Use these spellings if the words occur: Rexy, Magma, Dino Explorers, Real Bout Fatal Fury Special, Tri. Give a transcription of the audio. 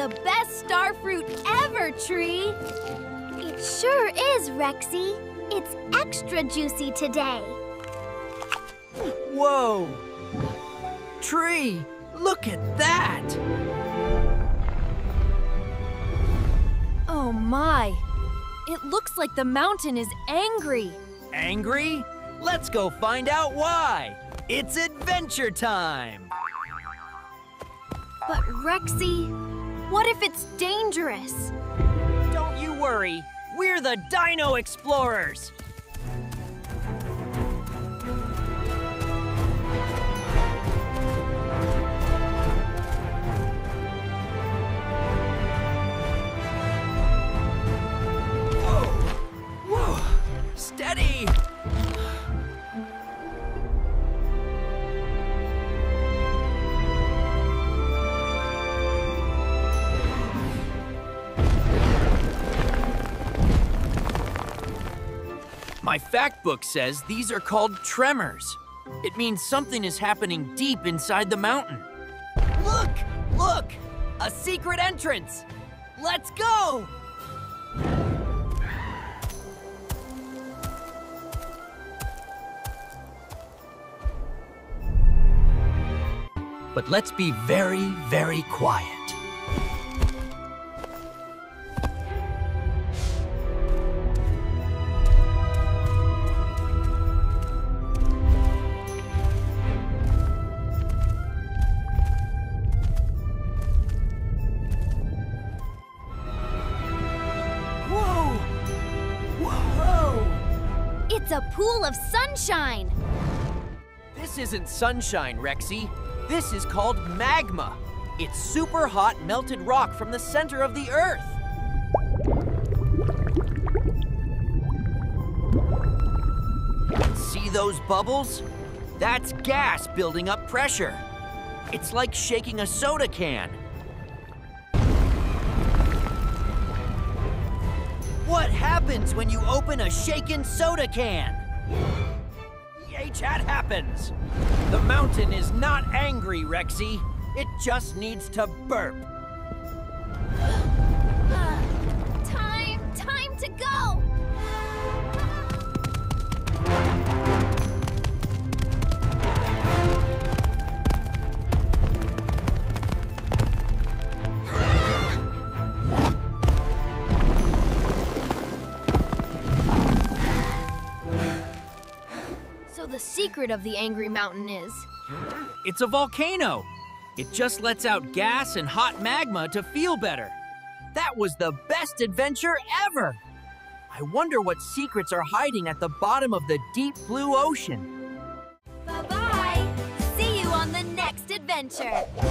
the best star fruit ever, Tri! It sure is, Rexy. It's extra juicy today. Whoa! Tri, look at that! Oh my! It looks like the mountain is angry. Angry? Let's go find out why. It's adventure time! But Rexy, what if it's dangerous? Don't you worry. We're the Dino Explorers. Steady! My fact book says these are called tremors. It means something is happening deep inside the mountain. Look! Look! A secret entrance! Let's go! But let's be very, very quiet. Whoa! Whoa! It's a pool of sunshine! This isn't sunshine, Rexy. This is called magma. It's super hot melted rock from the center of the earth. See those bubbles? That's gas building up pressure. It's like shaking a soda can. What happens when you open a shaken soda can? That happens. The mountain is not angry, Rexy. It just needs to burp. Time to go! Secret of the angry mountain is? It's a volcano. It just lets out gas and hot magma to feel better. That was the best adventure ever. I wonder what secrets are hiding at the bottom of the deep blue ocean. Bye-bye. See you on the next adventure.